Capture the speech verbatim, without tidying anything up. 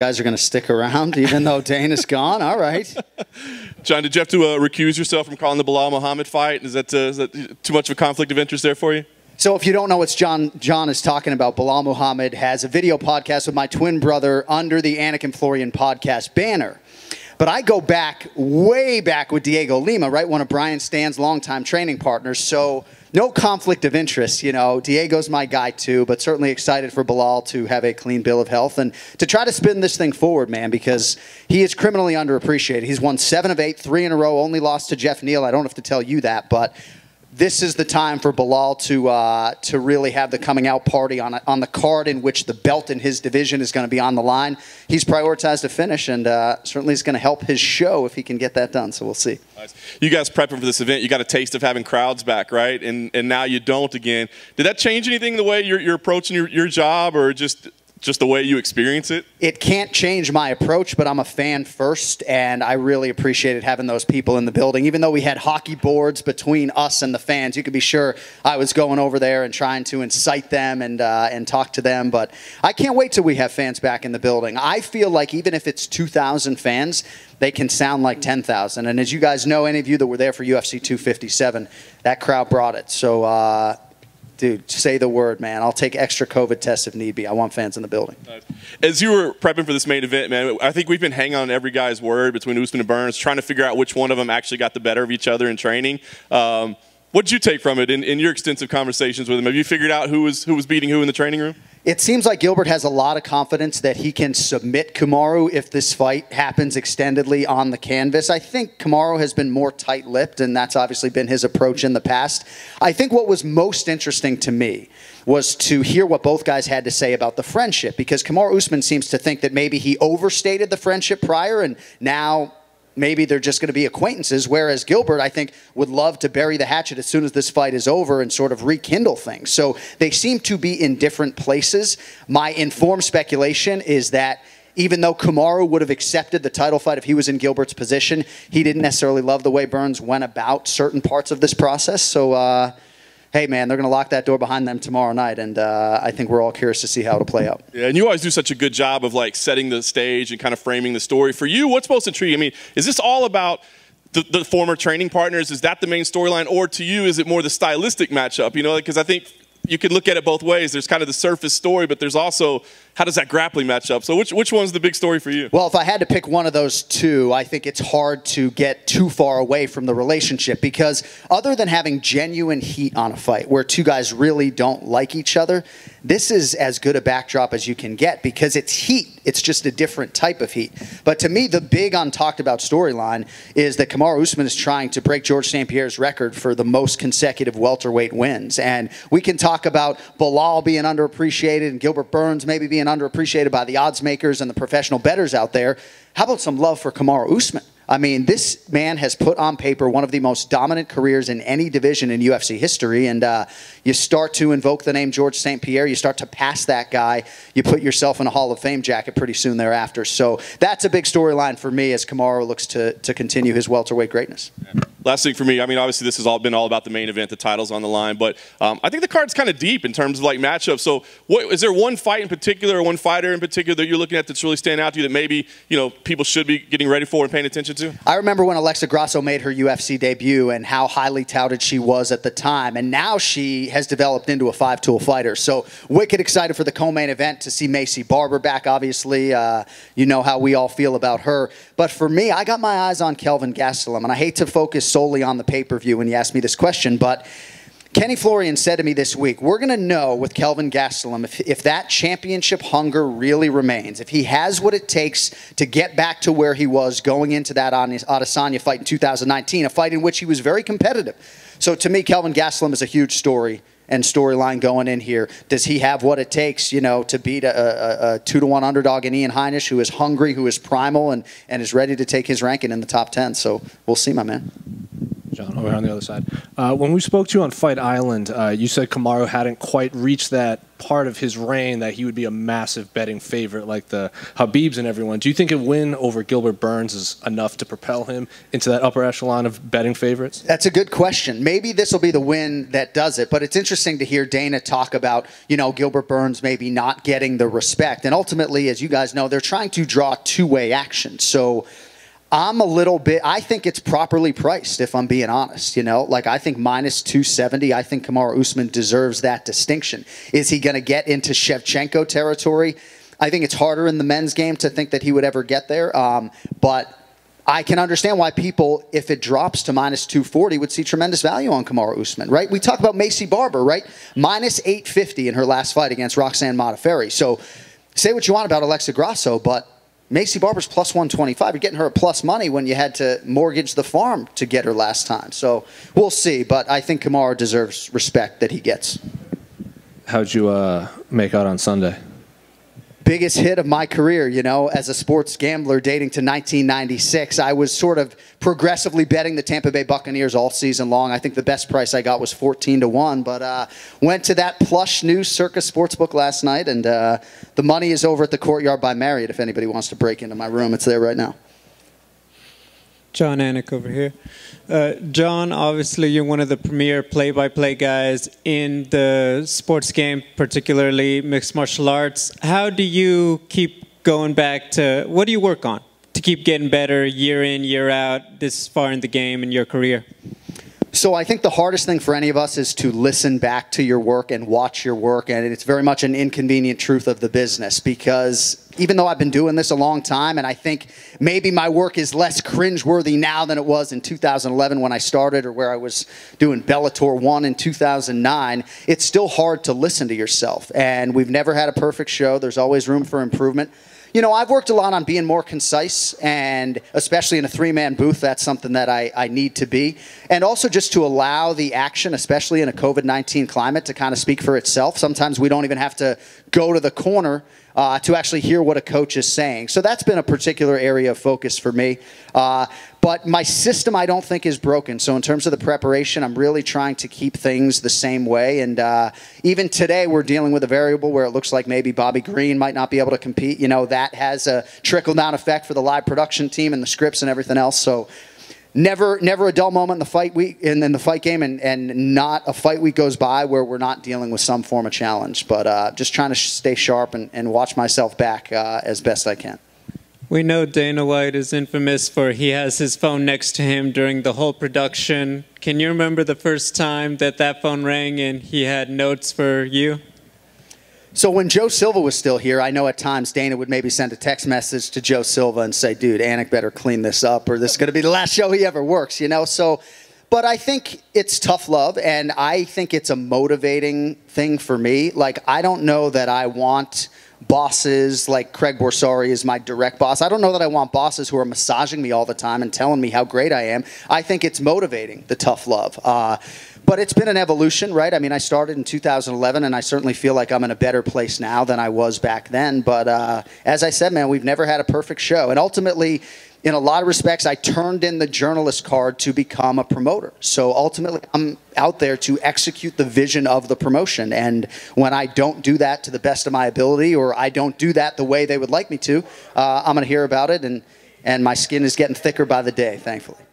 guys are going to stick around even though Dana's gone. All right. John, did you have to uh, recuse yourself from calling the Bilal Muhammad fight? Is that, uh, is that too much of a conflict of interest there for you? So if you don't know what John, John is talking about, Bilal Muhammad has a video podcast with my twin brother under the Anakin Florian podcast banner. But I go back, way back with Diego Lima, right? One of Brian Stan's longtime training partners. So no conflict of interest, you know. Diego's my guy too, but certainly excited for Bilal to have a clean bill of health and to try to spin this thing forward, man, because he is criminally underappreciated. He's won seven of eight, three in a row, only lost to Jeff Neil. I don't have to tell you that, but this is the time for Bilal to uh, to really have the coming out party on a, on the card in which the belt in his division is going to be on the line. He's prioritized a finish, and uh, certainly is going to help his show if he can get that done. So we'll see. Nice. You guys prepping for this event, you got a taste of having crowds back, right? And and now you don't again. Did that change anything the way you're, you're approaching your, your job, or just? Just the way you experience it? It can't change my approach, but I'm a fan first, and I really appreciated having those people in the building. Even though we had hockey boards between us and the fans, you could be sure I was going over there and trying to incite them and, uh, and talk to them. But I can't wait till we have fans back in the building. I feel like even if it's two thousand fans, they can sound like ten thousand. And as you guys know, any of you that were there for U F C two fifty-seven, that crowd brought it. So, uh... dude, say the word, man. I'll take extra COVID tests if need be. I want fans in the building. As you were prepping for this main event, man, I think we've been hanging on every guy's word between Usman and Burns, trying to figure out which one of them actually got the better of each other in training. Um, what did you take from it in, in your extensive conversations with him? Have you figured out who was, who was beating who in the training room? It seems like Gilbert has a lot of confidence that he can submit Kamaru if this fight happens extendedly on the canvas. I think Kamaru has been more tight-lipped, and that's obviously been his approach in the past. I think what was most interesting to me was to hear what both guys had to say about the friendship, because Kamaru Usman seems to think that maybe he overstated the friendship prior, and now maybe they're just going to be acquaintances, whereas Gilbert, I think, would love to bury the hatchet as soon as this fight is over and sort of rekindle things. So they seem to be in different places. My informed speculation is that even though Kamaru would have accepted the title fight if he was in Gilbert's position, he didn't necessarily love the way Burns went about certain parts of this process. So, uh, hey, man, they're going to lock that door behind them tomorrow night, and uh, I think we're all curious to see how it'll play out. Yeah, and you always do such a good job of, like, setting the stage and kind of framing the story. For you, what's most intriguing? I mean, is this all about the, the former training partners? Is that the main storyline? Or to you, is it more the stylistic matchup? You know, because I think you can look at it both ways. There's kind of the surface story, but there's also how does that grappling match up? So which, which one's the big story for you? Well, if I had to pick one of those two, I think it's hard to get too far away from the relationship, because other than having genuine heat on a fight where two guys really don't like each other, this is as good a backdrop as you can get, because it's heat. It's just a different type of heat. But to me, the big untalked about storyline is that Kamaru Usman is trying to break George Saint Pierre's record for the most consecutive welterweight wins. And we can talk about Bilal being underappreciated and Gilbert Burns maybe being underappreciated by the odds makers and the professional bettors out there. How about some love for Kamaru Usman? I mean, this man has put on paper one of the most dominant careers in any division in U F C history, and uh, you start to invoke the name George Saint Pierre, you start to pass that guy, you put yourself in a Hall of Fame jacket pretty soon thereafter. So that's a big storyline for me as Kamaru looks to, to continue his welterweight greatness. Yeah. Last thing for me, I mean, obviously this has all been all about the main event, the title's on the line, but um, I think the card's kind of deep in terms of like matchups. So what, is there one fight in particular or one fighter in particular that you're looking at that's really standing out to you that maybe, you know, people should be getting ready for and paying attention to? I remember when Alexa Grasso made her U F C debut and how highly touted she was at the time, and now she has developed into a five-tool fighter. So wicked excited for the co-main event to see Maycee Barber back, obviously. Uh, you know how we all feel about her. But for me, I got my eyes on Kelvin Gastelum, and I hate to focus solely on the pay-per-view when you ask me this question, but Kenny Florian said to me this week, we're going to know with Kelvin Gastelum if, if that championship hunger really remains, if he has what it takes to get back to where he was going into that Adesanya fight in two thousand nineteen, a fight in which he was very competitive. So to me, Kelvin Gastelum is a huge story and storyline going in here. Does he have what it takes, you know, to beat a, a, a two to one underdog in Ian Heinisch, who is hungry, who is primal, and, and is ready to take his ranking in the top ten? So we'll see, my man. John, over on the other side. Uh, when we spoke to you on Fight Island, uh, you said Kamaru hadn't quite reached that part of his reign that he would be a massive betting favorite like the Habibs and everyone. Do you think a win over Gilbert Burns is enough to propel him into that upper echelon of betting favorites? That's a good question. Maybe this will be the win that does it, but it's interesting to hear Dana talk about, you know, Gilbert Burns maybe not getting the respect. And ultimately, as you guys know, they're trying to draw two-way action. So I'm a little bit, I think it's properly priced, if I'm being honest, you know? Like, I think minus two seventy, I think Kamaru Usman deserves that distinction. Is he going to get into Shevchenko territory? I think it's harder in the men's game to think that he would ever get there. Um, but I can understand why people, if it drops to minus two forty, would see tremendous value on Kamaru Usman, right? We talk about Maycee Barber, right? minus eight fifty in her last fight against Roxanne Modafferi. So say what you want about Alexa Grasso, but Maycee Barber's plus one twenty-five. You're getting her at plus money when you had to mortgage the farm to get her last time. So we'll see, but I think Kamaru deserves respect that he gets. How'd you uh, make out on Sunday? Biggest hit of my career, you know, as a sports gambler dating to nineteen ninety-six. I was sort of progressively betting the Tampa Bay Buccaneers all season long. I think the best price I got was fourteen to one, but uh, went to that plush new Circus Sportsbook last night, and uh, the money is over at the Courtyard by Marriott. If anybody wants to break into my room, it's there right now. John Anik over here. Uh, John, obviously you're one of the premier play-by-play guys in the sports game, particularly mixed martial arts. How do you keep going back to, what do you work on to keep getting better year in, year out, this far in the game in your career? So I think the hardest thing for any of us is to listen back to your work and watch your work, and it's very much an inconvenient truth of the business, because even though I've been doing this a long time and I think maybe my work is less cringeworthy now than it was in two thousand eleven when I started, or where I was doing Bellator One in two thousand nine, it's still hard to listen to yourself, and we've never had a perfect show. There's always room for improvement. You know, I've worked a lot on being more concise, and especially in a three-man booth, that's something that I, I need to be. And also just to allow the action, especially in a COVID nineteen climate, to kind of speak for itself. Sometimes we don't even have to go to the corner uh, to actually hear what a coach is saying. So that's been a particular area of focus for me. Uh, but my system, I don't think, is broken. So in terms of the preparation, I'm really trying to keep things the same way. And uh, even today, we're dealing with a variable where it looks like maybe Bobby Green might not be able to compete. You know, that has a trickle-down effect for the live production team and the scripts and everything else. So never, never a dull moment in the fight week, and in the fight game, and, and not a fight week goes by where we're not dealing with some form of challenge. But uh, just trying to sh stay sharp and, and watch myself back uh, as best I can. We know Dana White is infamous for he has his phone next to him during the whole production. Can you remember the first time that that phone rang and he had notes for you? So when Joe Silva was still here, I know at times Dana would maybe send a text message to Joe Silva and say, dude, Anik better clean this up or this is going to be the last show he ever works, you know? So, but I think it's tough love, and I think it's a motivating thing for me. Like, I don't know that I want bosses like Craig Borsari is my direct boss. I don't know that I want bosses who are massaging me all the time and telling me how great I am. I think it's motivating, the tough love. Uh, but it's been an evolution, right? I mean, I started in two thousand eleven, and I certainly feel like I'm in a better place now than I was back then. But uh, as I said, man, we've never had a perfect show. And ultimately, in a lot of respects, I turned in the journalist card to become a promoter. So ultimately, I'm out there to execute the vision of the promotion. And when I don't do that to the best of my ability, or I don't do that the way they would like me to, uh, I'm going to hear about it. And, and my skin is getting thicker by the day, thankfully.